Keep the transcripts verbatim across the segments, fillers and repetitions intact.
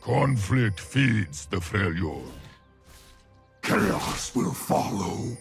Conflict feeds the Freljord. Chaos will follow.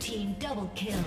Team double kill.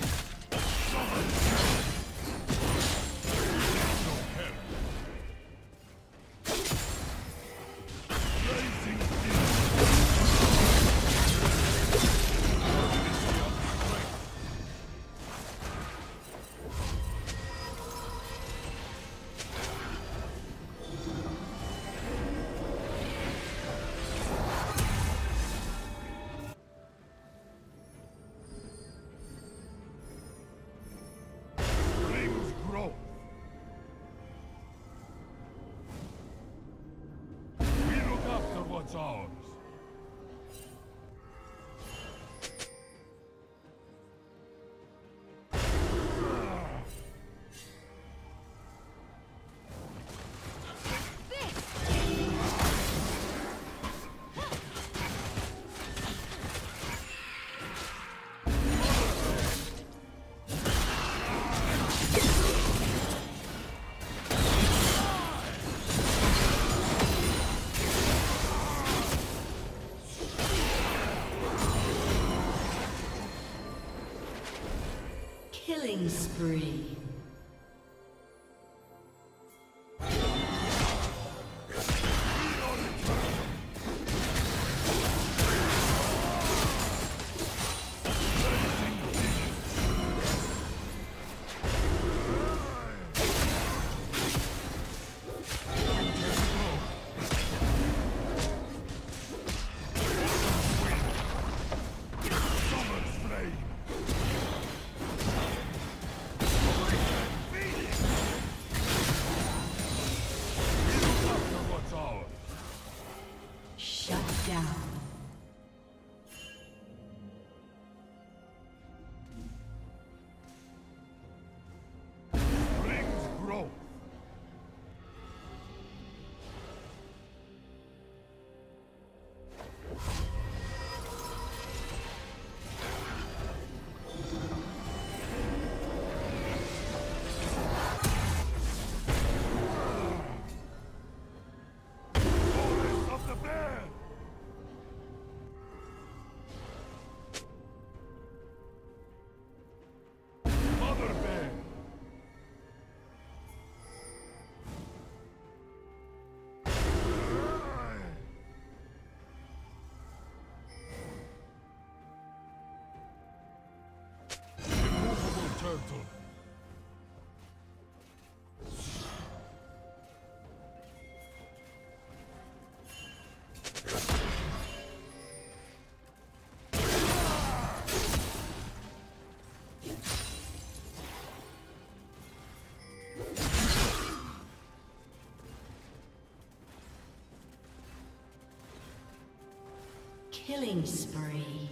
Killing spree. Killing spree.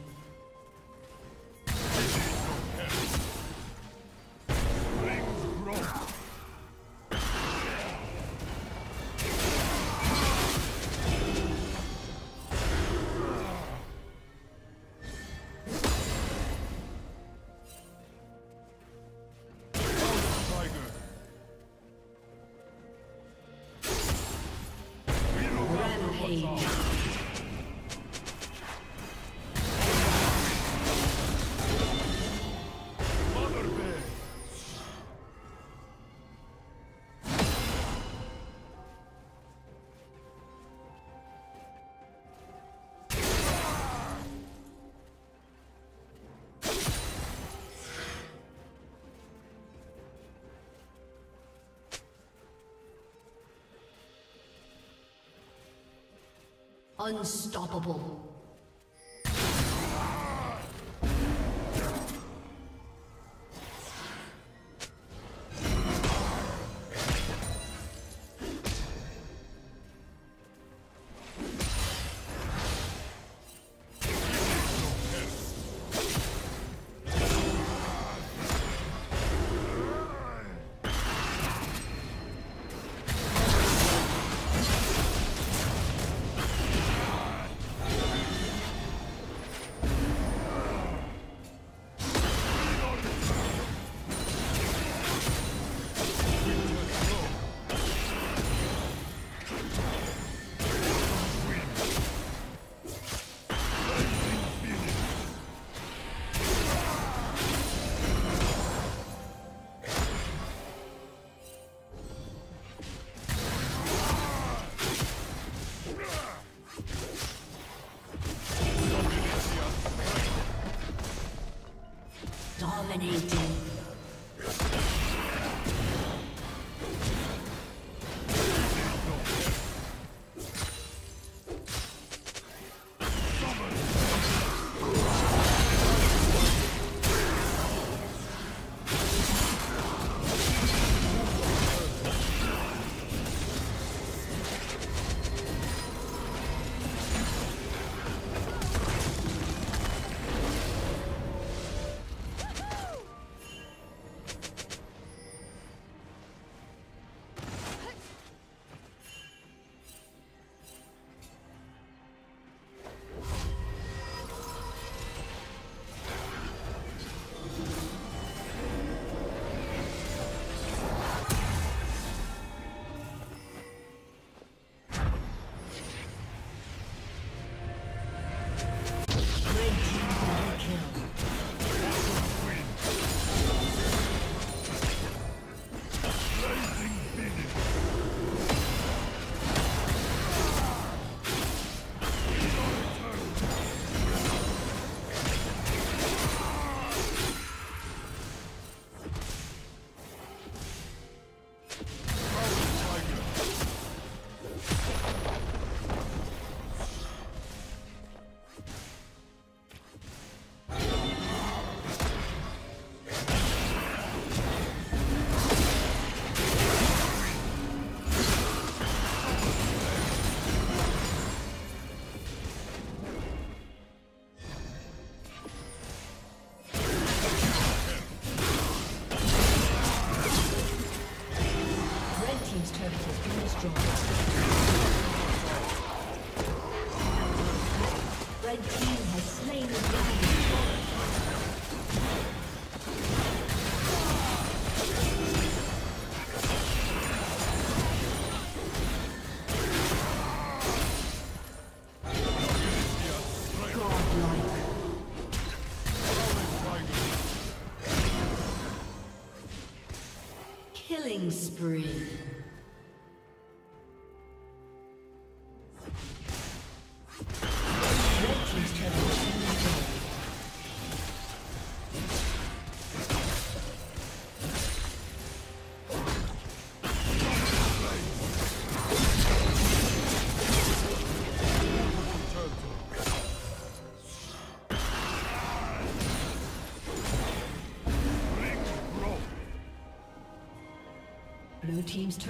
Unstoppable. Dominating. Killing spree. Blue team's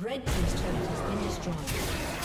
Red team's turret has been destroyed.